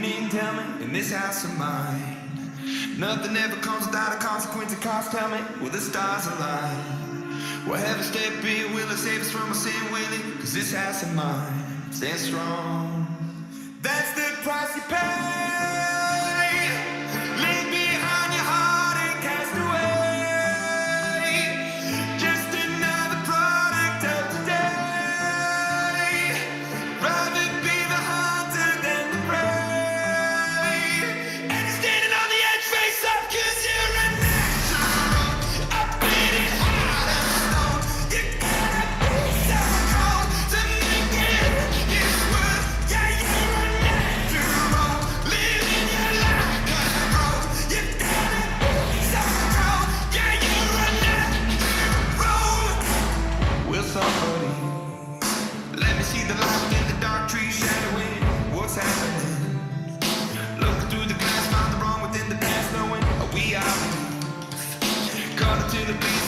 mean tell me, in this house of mine, nothing ever comes without a consequence of cost. Tell me, will the stars align? Will heaven's step be? Will it save us from a sin? Will it? Cause this house of mine stands strong. That's the price you pay. To the beat.